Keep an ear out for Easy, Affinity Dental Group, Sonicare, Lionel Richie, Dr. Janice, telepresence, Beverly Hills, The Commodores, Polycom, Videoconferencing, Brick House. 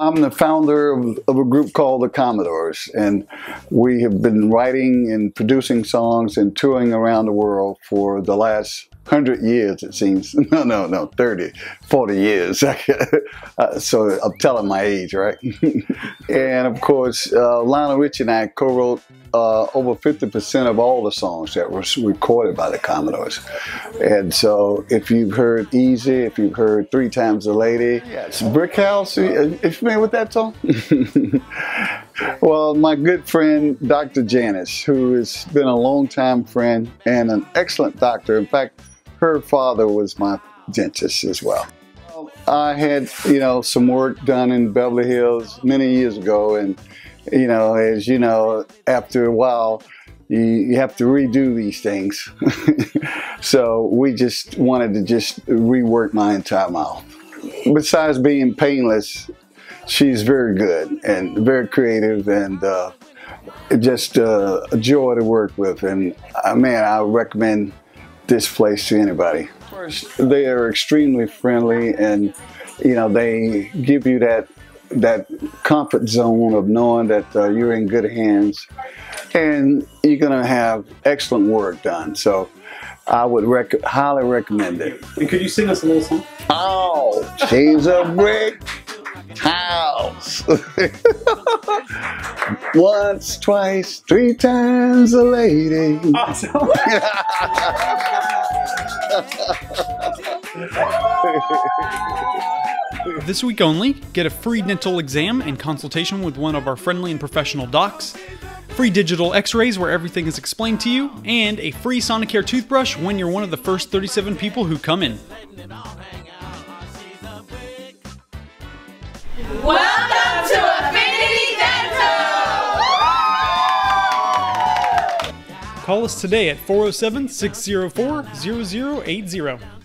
I'm the founder of a group called The Commodores, and we have been writing and producing songs and touring around the world for the last 100 years, it seems. No, 30, 40 years. So I'm telling my age, right? And of course, Lionel Richie and I co-wrote over 50% of all the songs that were recorded by the Commodores. And so if you've heard Easy, if you've heard 3 Times a Lady, yes. Brick House, are you familiar with that song? Well, my good friend, Dr. Janice, who has been a long-time friend and an excellent doctor. In fact, her father was my dentist as well. I had, some work done in Beverly Hills many years ago, and as you know, after a while, you have to redo these things. So we just wanted to just rework my entire mouth. Besides being painless, she's very good and very creative, and just a joy to work with. And man, I recommend this place to anybody. First, they are extremely friendly, and they give you that comfort zone of knowing that you're in good hands and you're gonna have excellent work done. So I would highly recommend it. And could you sing us a little song? Oh, she's a brick house. Once, twice, 3 times a lady. Awesome. This week only, get a free dental exam and consultation with one of our friendly and professional docs, free digital x-rays where everything is explained to you, and a free Sonicare toothbrush when you're one of the first 37 people who come in. Welcome to Affinity Dental! Call us today at 407-604-0080.